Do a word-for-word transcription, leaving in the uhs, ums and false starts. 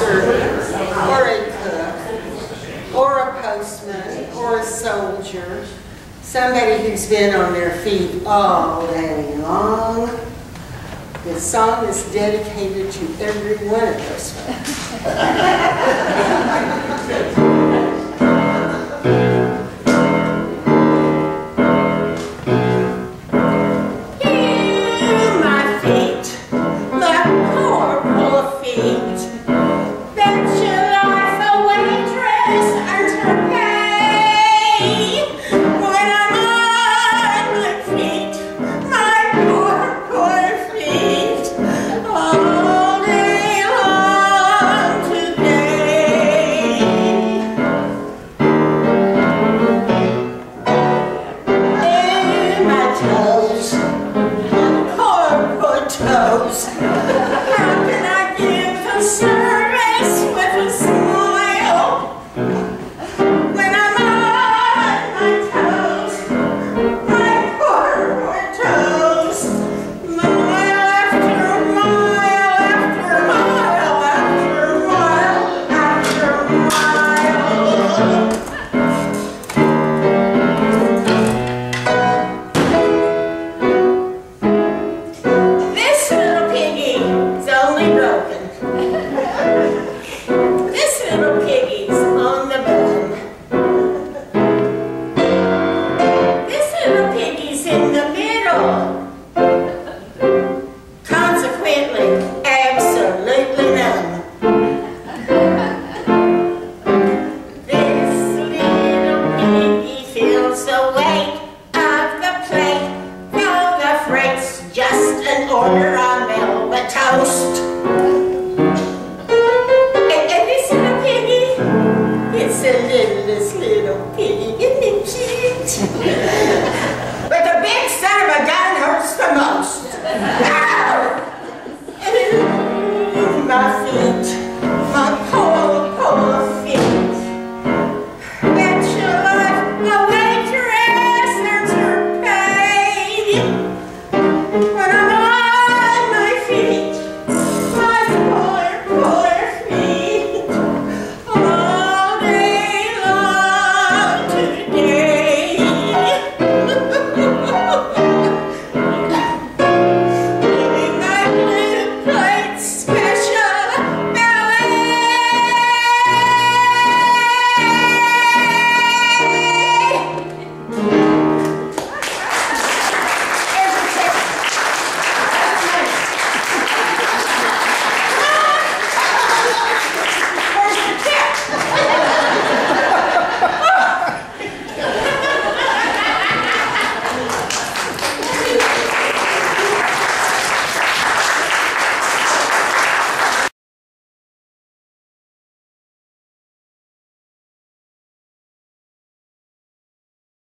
servant, or a cook, or a postman, or a soldier, somebody who's been on their feet all day long. The song is dedicated to every one of those folks. It's a little, this little pig.